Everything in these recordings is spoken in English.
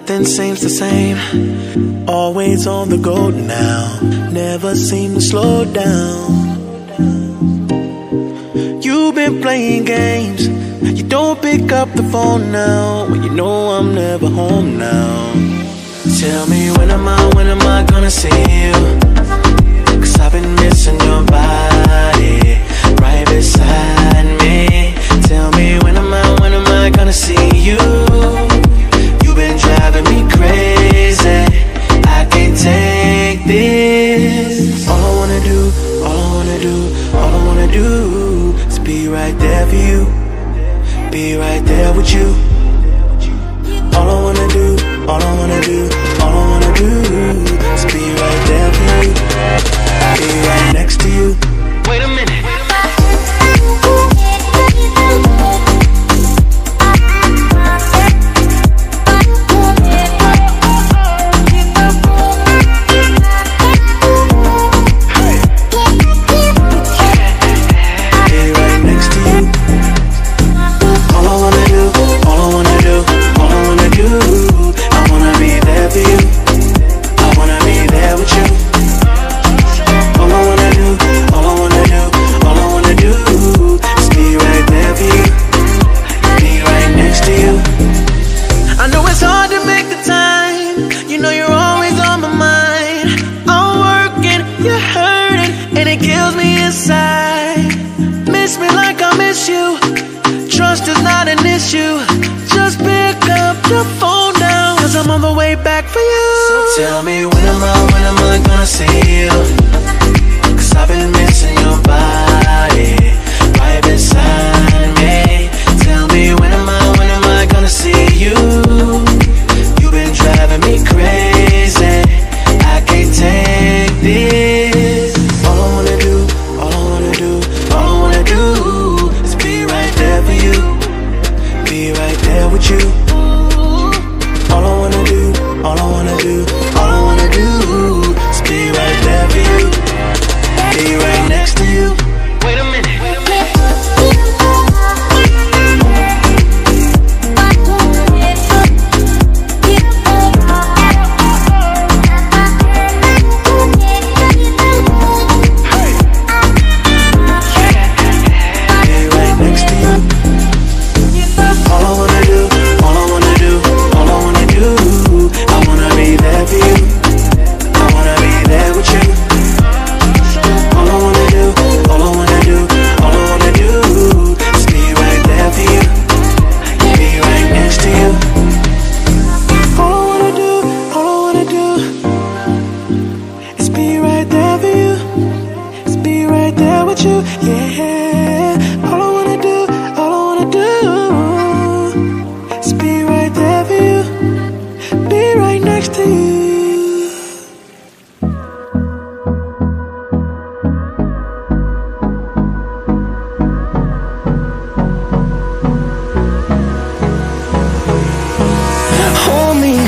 nothing seems the same. Always on the go now, never seem to slow down. You've been playing games, you don't pick up the phone now, when you know I'm never home now. Tell me when am I gonna see you? 'Cause I've been missing your body right beside me. Tell me when am I gonna see you? You've been driving me crazy, I can't take this. All I wanna do, all I wanna do, all I wanna do is be right there for you, be right there with you. All I wanna do, all I wanna do, all I wanna do is be right there for you, be right next to you. Wait a minute. Tell me when am I gonna see you? 'Cause I've been missing your body right beside me. Tell me when am I gonna see you? You've been driving me crazy, I can't take this. All I wanna do, all I wanna do, all I wanna do is be right there for you, be right there with you. All I wanna do, all I wanna do,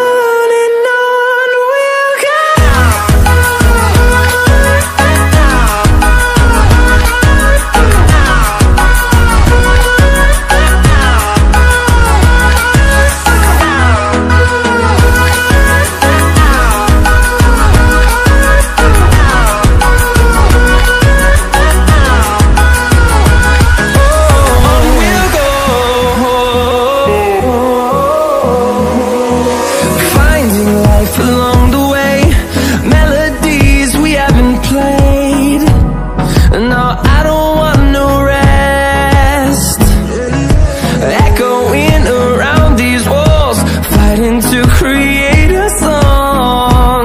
To create a song,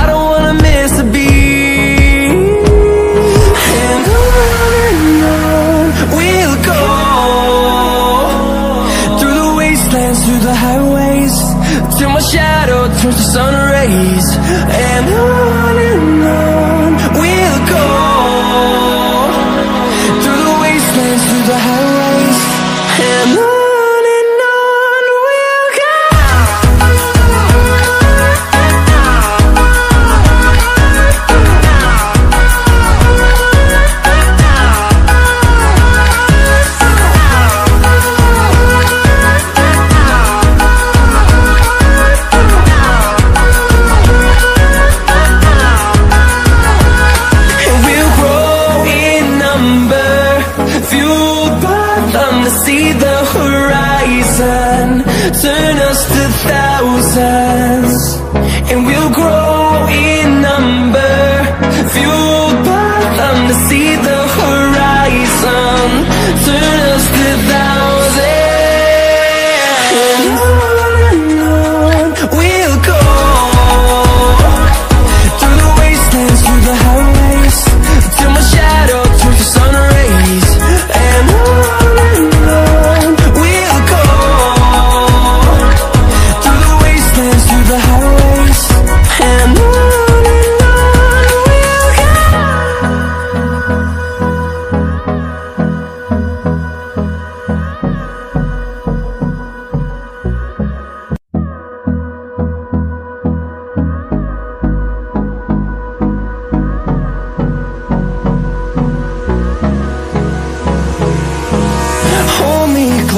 I don't wanna miss days till my shadow turns to sun rays, and on we'll go through the wastelands, through the highways, and turn us to thousands, and we'll grow in number, fueled by them to see the horizon. Turn us to thousands, and on we'll go through the wastelands, through the highways, till my shadow turns to sun rays, and on.